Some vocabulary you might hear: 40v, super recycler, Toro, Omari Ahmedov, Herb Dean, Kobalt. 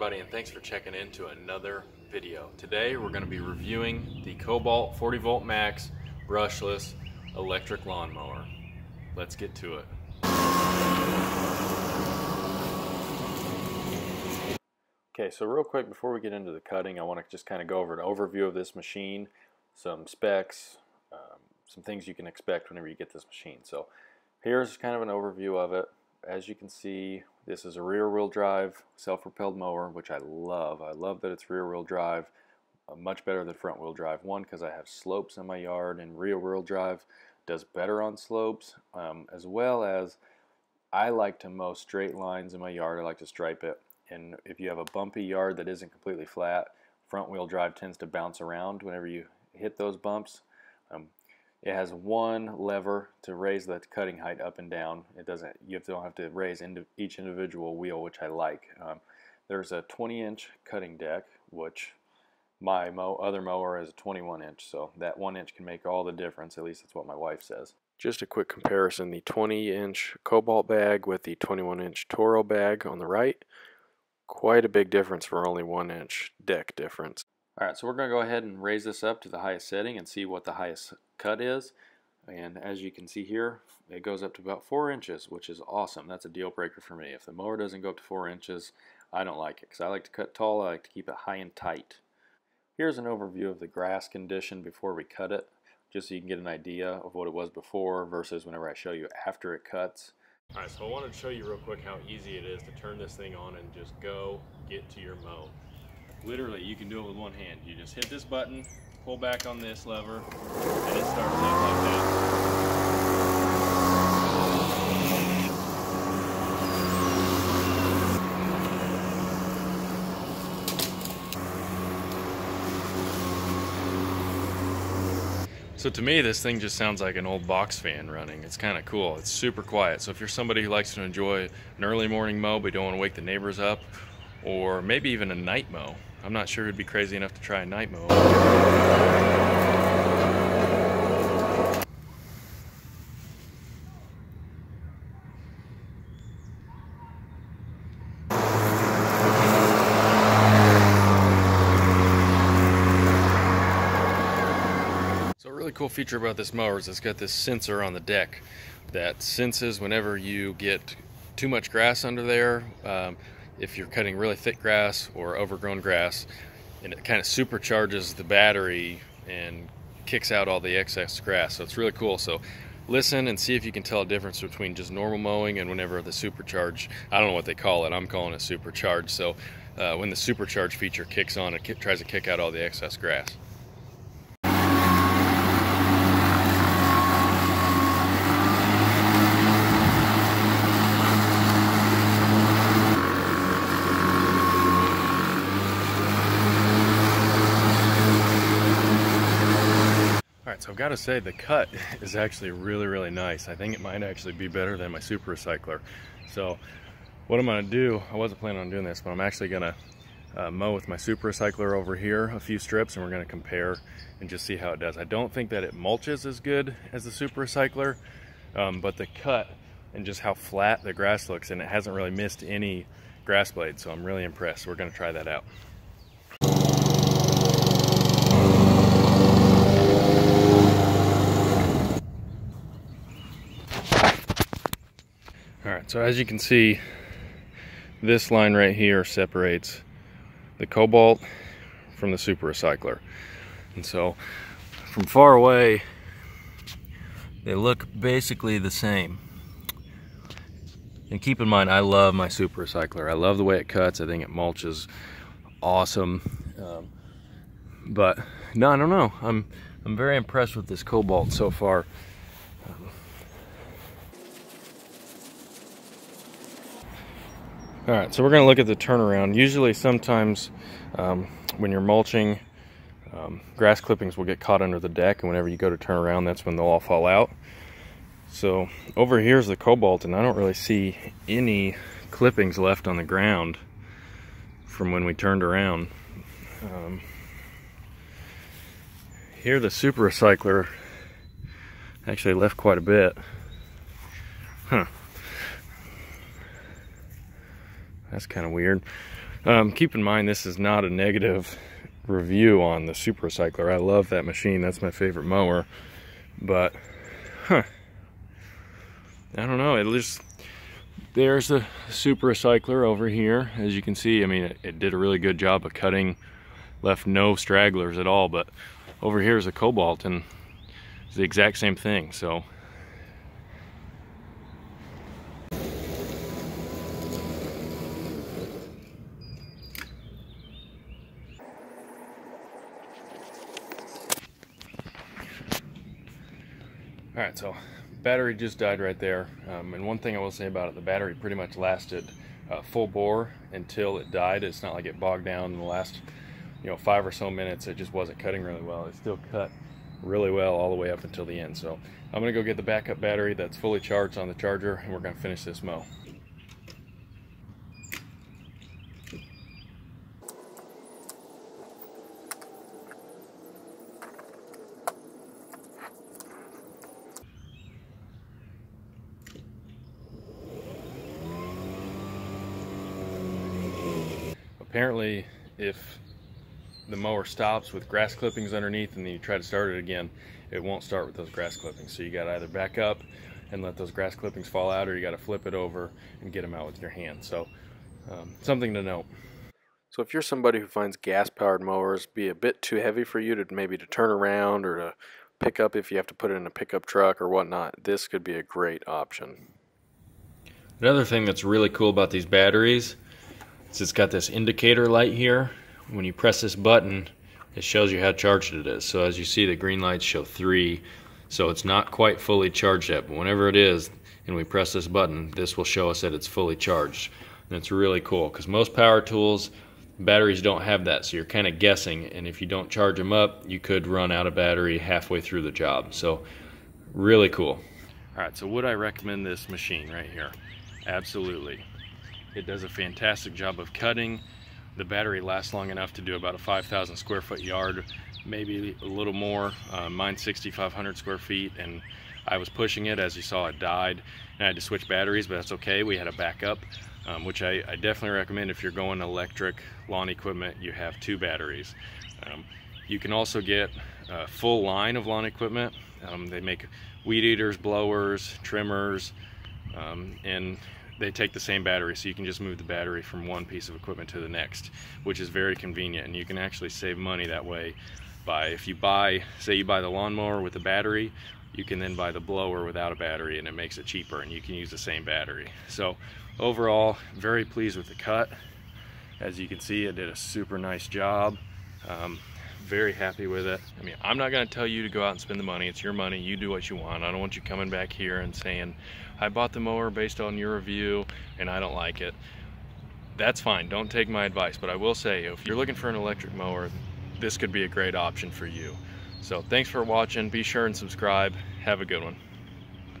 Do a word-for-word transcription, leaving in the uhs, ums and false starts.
everybody, and thanks for checking in to another video. Today we're going to be reviewing the Kobalt forty volt max brushless electric lawnmower. Let's get to it. Okay, so real quick before we get into the cutting, I want to just kind of go over an overview of this machine, some specs, um, some things you can expect whenever you get this machine. So here's kind of an overview of it. As you can see, this is a rear-wheel drive self-propelled mower, which I love. I love that it's rear-wheel drive, uh, much better than front-wheel drive. One, because I have slopes in my yard, and rear-wheel drive does better on slopes, um, as well as I like to mow straight lines in my yard. I like to stripe it. And if you have a bumpy yard that isn't completely flat, front-wheel drive tends to bounce around whenever you hit those bumps. Um, it has one lever to raise the cutting height up and down. It doesn't. You don't have to raise into each individual wheel, which I like. Um, there's a twenty inch cutting deck, which my mow, other mower is a twenty-one inch, so that one inch can make all the difference. At least that's what my wife says. Just a quick comparison: the twenty inch Kobalt bag with the twenty-one inch Toro bag on the right. Quite a big difference for only one inch deck difference. Alright, so we're going to go ahead and raise this up to the highest setting and see what the highest cut is. And as you can see here, it goes up to about four inches, which is awesome. That's a deal breaker for me. If the mower doesn't go up to four inches, I don't like it, because I like to cut tall. I like to keep it high and tight. Here's an overview of the grass condition before we cut it, just so you can get an idea of what it was before versus whenever I show you after it cuts. Alright, so I wanted to show you real quick how easy it is to turn this thing on and just go get to your mow. Literally, you can do it with one hand. You just hit this button, pull back on this lever, and it starts up like that. So to me, this thing just sounds like an old box fan running. It's kind of cool. It's super quiet. So if you're somebody who likes to enjoy an early morning mow but don't want to wake the neighbors up, or maybe even a night mow. I'm not sure who'd be crazy enough to try a night mow. Cool feature about this mower is it's got this sensor on the deck that senses whenever you get too much grass under there, um, if you're cutting really thick grass or overgrown grass, and it kind of supercharges the battery and kicks out all the excess grass. So it's really cool. So listen and see if you can tell a difference between just normal mowing and whenever the supercharge, I don't know what they call it, I'm calling it supercharge. So uh, when the supercharge feature kicks on, it kick, tries to kick out all the excess grass. So I've got to say the cut is actually really, really nice. I think it might actually be better than my Super Recycler. So what I'm going to do, I wasn't planning on doing this, but I'm actually going to uh, mow with my Super Recycler over here a few strips, and we're going to compare and just see how it does. I don't think that it mulches as good as the Super Recycler, um, but the cut and just how flat the grass looks, and it hasn't really missed any grass blade, so I'm really impressed. We're going to try that out. Alright, so as you can see, this line right here separates the Kobalt from the Super Recycler. And so, from far away, they look basically the same. And keep in mind, I love my Super Recycler. I love the way it cuts. I think it mulches awesome. Um, but, no, I don't know. I'm, I'm very impressed with this Kobalt so far. Um, Alright, so we're going to look at the turnaround. Usually sometimes um, when you're mulching, um, grass clippings will get caught under the deck, and whenever you go to turn around, that's when they'll all fall out. So over here's the Kobalt, and I don't really see any clippings left on the ground from when we turned around. Um, here the Super Recycler actually left quite a bit. Huh. That's kind of weird. Um, keep in mind, this is not a negative review on the Super Recycler. I love that machine. That's my favorite mower. But, huh. I don't know. At least there's a Super Recycler over here. As you can see, I mean, it, it did a really good job of cutting. Left no stragglers at all. But over here is a Kobalt, and it's the exact same thing. So... All right, so battery just died right there. Um, and one thing I will say about it, the battery pretty much lasted uh, full bore until it died. It's not like it bogged down in the last, you know, five or so minutes. It just wasn't cutting really well. It still cut really well all the way up until the end. So I'm gonna go get the backup battery that's fully charged on the charger, and we're gonna finish this mow. Apparently, if the mower stops with grass clippings underneath and then you try to start it again, it won't start with those grass clippings. So you gotta either back up and let those grass clippings fall out, or you gotta flip it over and get them out with your hand. So um, something to note. So if you're somebody who finds gas-powered mowers be a bit too heavy for you to maybe to turn around or to pick up if you have to put it in a pickup truck or whatnot, this could be a great option. Another thing that's really cool about these batteries, so it's got this indicator light here. When you press this button, it shows you how charged it is. So as you see, the green lights show three. So it's not quite fully charged yet, but whenever it is, and we press this button, this will show us that it's fully charged. And it's really cool, because most power tools, batteries don't have that. So you're kind of guessing, and if you don't charge them up, you could run out of battery halfway through the job. So really cool. All right, so would I recommend this machine right here? Absolutely. It does a fantastic job of cutting. The battery lasts long enough to do about a five thousand square foot yard, maybe a little more. Uh, mine's sixty-five hundred square feet, and I was pushing it. As you saw, it died, and I had to switch batteries, but that's okay. We had a backup, um, which I, I definitely recommend if you're going electric lawn equipment, you have two batteries. Um, you can also get a full line of lawn equipment. Um, they make weed eaters, blowers, trimmers, um, and they take the same battery, so you can just move the battery from one piece of equipment to the next, which is very convenient, and you can actually save money that way by, if you buy, say you buy the lawnmower with a battery, you can then buy the blower without a battery, and it makes it cheaper, and you can use the same battery. So overall, very pleased with the cut. As you can see, it did a super nice job. Um, very happy with it. I mean, I'm not gonna tell you to go out and spend the money. It's your money, you do what you want. I don't want you coming back here and saying, I bought the mower based on your review and I don't like it. That's fine, don't take my advice. But I will say, if you're looking for an electric mower, this could be a great option for you. So thanks for watching, be sure and subscribe. Have a good one.